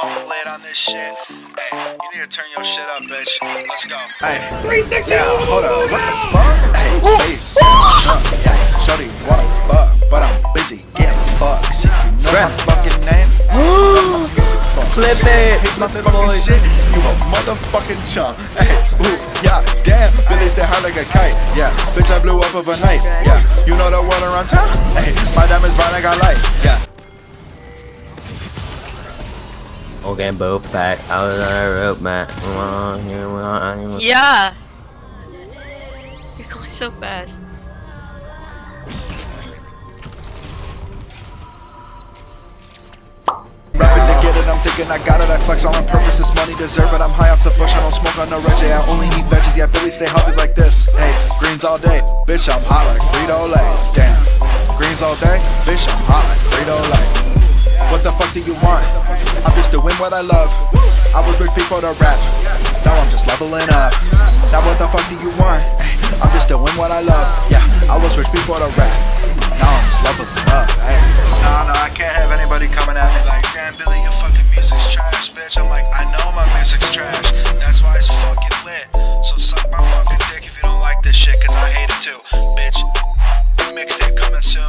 don't late on this shit. Hey, you need to turn your shit up, bitch. Let's go. Hey, 360. Yeah, hold up. What the fuck? Hey, please. Yeah, shorty, what fuck? But I'm busy getting fucks. If you know my fucking name. Flip it. Motherfucking shit. You a motherfucking chump. Hey, ooh, yeah, damn. Billy stay high like a kite. Yeah, bitch, I blew up overnight. Yeah, you know the world around town. Hey, my diamonds bright like I light. Yeah. Okay, both back. I was on a rope, man. Yeah! You're going so fast. Rapping to get it, I'm thinking I got it. I flex all on purpose, this money deserve it. I'm high off the bush, I don't smoke on no Reggie. I only eat veggies, yeah, Billy stay healthy like this. Hey, greens all day, bitch, I'm hot like Frito Lay. Damn. Greens all day, bitch, I'm hot like Frito Lay. What the fuck do you want? I'm just doing what I love. I was rich before the rap. Now I'm just leveling up. Now what the fuck do you want? I'm just doing what I love. Yeah, I was rich before the rap. Now I'm just leveling up. Hey. No, I can't have anybody coming at me like, damn, Billy, your fucking music's trash, bitch. I'm like, I know my music's trash. That's why it's fucking lit. So suck my fucking dick if you don't like this shit, cause I hate it too, bitch. The mixtape coming soon.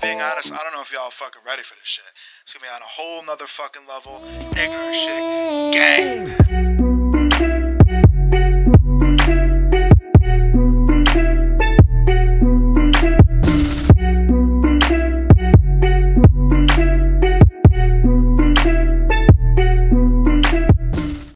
Being honest, I don't know if y'all fucking ready for this shit. It's gonna be on a whole nother fucking level. Ignorant shit. Gang.